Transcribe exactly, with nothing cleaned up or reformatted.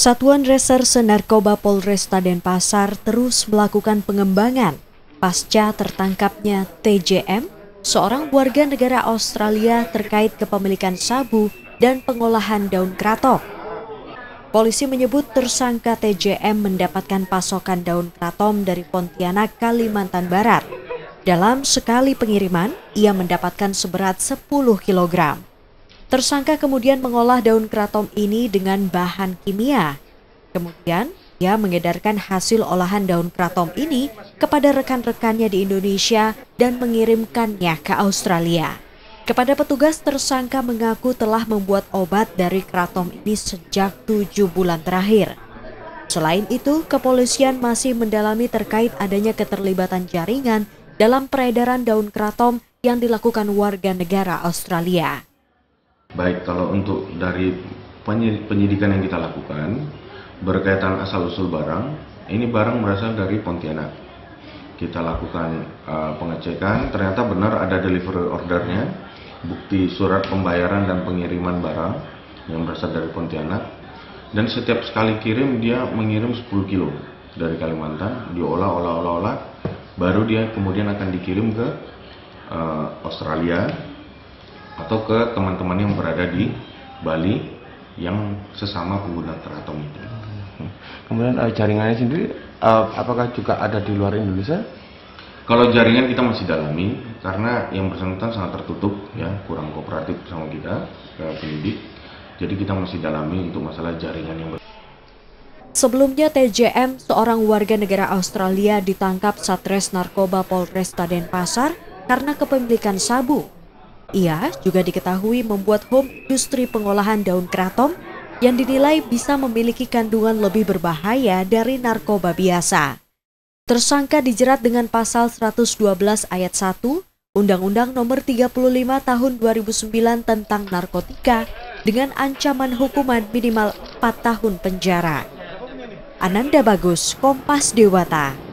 Satuan Reserse Narkoba Polres Denpasar terus melakukan pengembangan pasca tertangkapnya T J M, seorang warga negara Australia terkait kepemilikan sabu dan pengolahan daun kratom. Polisi menyebut tersangka T J M mendapatkan pasokan daun kratom dari Pontianak, Kalimantan Barat. Dalam sekali pengiriman, ia mendapatkan seberat sepuluh kilogram. Tersangka kemudian mengolah daun kratom ini dengan bahan kimia. Kemudian, ia mengedarkan hasil olahan daun kratom ini kepada rekan-rekannya di Indonesia dan mengirimkannya ke Australia. Kepada petugas, tersangka mengaku telah membuat obat dari kratom ini sejak tujuh bulan terakhir. Selain itu, kepolisian masih mendalami terkait adanya keterlibatan jaringan dalam peredaran daun kratom yang dilakukan warga negara Australia. Baik, kalau untuk dari penyidikan yang kita lakukan berkaitan asal-usul barang, ini barang berasal dari Pontianak. Kita lakukan uh, pengecekan, ternyata benar ada delivery ordernya, bukti surat pembayaran dan pengiriman barang yang berasal dari Pontianak. Dan setiap sekali kirim dia mengirim sepuluh kilo dari Kalimantan, diolah-olah-olah-olah, baru dia kemudian akan dikirim ke uh, Australia atau ke teman-teman yang berada di Bali yang sesama pengguna kratom itu. Kemudian jaringannya sendiri, apakah juga ada di luar Indonesia? Kalau jaringan kita masih dalami, karena yang bersangkutan sangat tertutup, ya, kurang kooperatif sama kita, penyidik. Jadi kita masih dalami untuk masalah jaringan yang ber... Sebelumnya T J M, seorang warga negara Australia, ditangkap Satres Narkoba Polres Denpasar karena kepemilikan sabu. Ia juga diketahui membuat home industri pengolahan daun kratom yang dinilai bisa memiliki kandungan lebih berbahaya dari narkoba biasa. Tersangka dijerat dengan pasal seratus dua belas ayat satu Undang-Undang Nomor tiga puluh lima Tahun dua ribu sembilan tentang narkotika dengan ancaman hukuman minimal empat tahun penjara. Ananda Bagus, Kompas Dewata.